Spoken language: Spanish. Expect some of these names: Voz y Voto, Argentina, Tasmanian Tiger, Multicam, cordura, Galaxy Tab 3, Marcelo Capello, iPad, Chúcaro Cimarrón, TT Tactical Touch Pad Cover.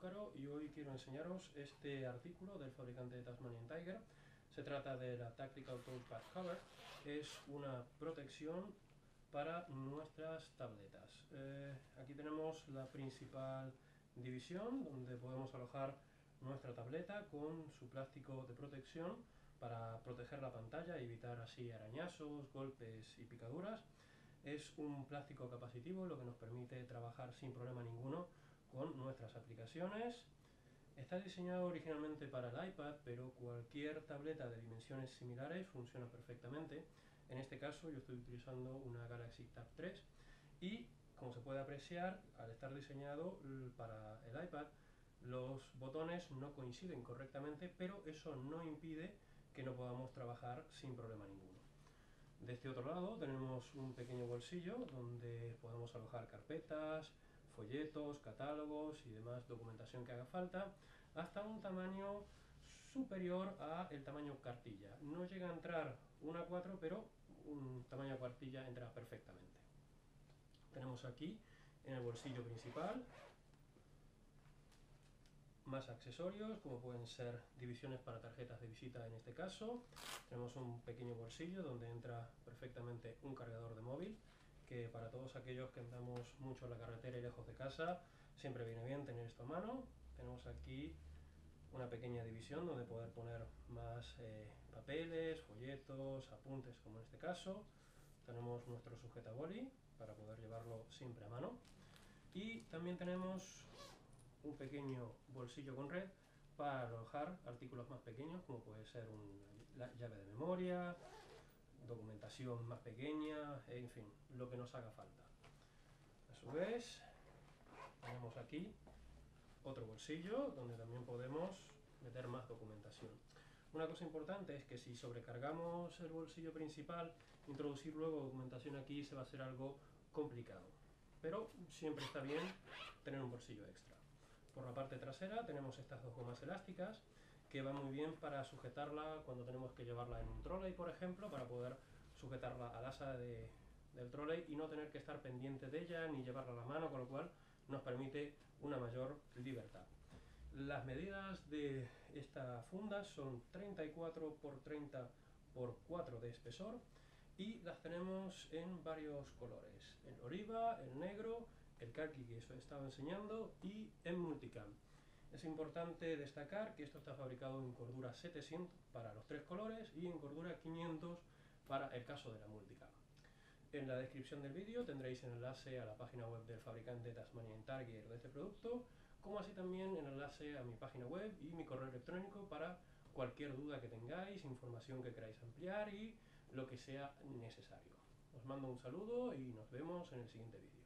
Cúcaro y hoy quiero enseñaros este artículo del fabricante de Tasmanian Tiger. Se trata de la Tactical Touchpad Cover, es una protección para nuestras tabletas. Aquí tenemos la principal división donde podemos alojar nuestra tableta con su plástico de protección para proteger la pantalla y evitar así arañazos, golpes y picaduras. Es un plástico capacitivo, lo que nos permite trabajar sin problema ninguno con nuestras aplicaciones. Está diseñado originalmente para el iPad, pero cualquier tableta de dimensiones similares funciona perfectamente. En este caso yo estoy utilizando una Galaxy Tab 3 y, como se puede apreciar, al estar diseñado para el iPad, los botones no coinciden correctamente, pero eso no impide que no podamos trabajar sin problema ninguno. De este otro lado tenemos un pequeño bolsillo donde podemos alojar carpetas, folletos, catálogos y demás documentación que haga falta, hasta un tamaño superior al tamaño cartilla. No llega a entrar 1:4, pero un tamaño cartilla entra perfectamente. Tenemos aquí en el bolsillo principal más accesorios, como pueden ser divisiones para tarjetas de visita en este caso. Tenemos un pequeño bolsillo donde entra perfectamente un cargador de móvil, que para todos aquellos que andamos mucho en la carretera y lejos de casa, siempre viene bien tener esto a mano. Tenemos aquí una pequeña división donde poder poner más papeles, folletos, apuntes, como en este caso. Tenemos nuestro sujetaboli para poder llevarlo siempre a mano. Y también tenemos un pequeño bolsillo con red para alojar artículos más pequeños, como puede ser la llave de memoria, documentación más pequeña, en fin, lo que nos haga falta. A su vez, tenemos aquí otro bolsillo donde también podemos meter más documentación. Una cosa importante es que si sobrecargamos el bolsillo principal, introducir luego documentación aquí se va a hacer algo complicado, pero siempre está bien tener un bolsillo extra. Por la parte trasera tenemos estas dos gomas elásticas que va muy bien para sujetarla cuando tenemos que llevarla en un trolley, por ejemplo, para poder sujetarla al asa del trolley y no tener que estar pendiente de ella ni llevarla a la mano, con lo cual nos permite una mayor libertad. Las medidas de esta funda son 34 x 30 x 4 de espesor y las tenemos en varios colores: el oliva, el negro, el khaki, que os he estado enseñando, y en multicam. Es importante destacar que esto está fabricado en cordura 700 para los tres colores y en cordura 500 para el caso de la multicam. En la descripción del vídeo tendréis el enlace a la página web del fabricante Tasmanian Tiger de este producto, como así también el enlace a mi página web y mi correo electrónico para cualquier duda que tengáis, información que queráis ampliar y lo que sea necesario. Os mando un saludo y nos vemos en el siguiente vídeo.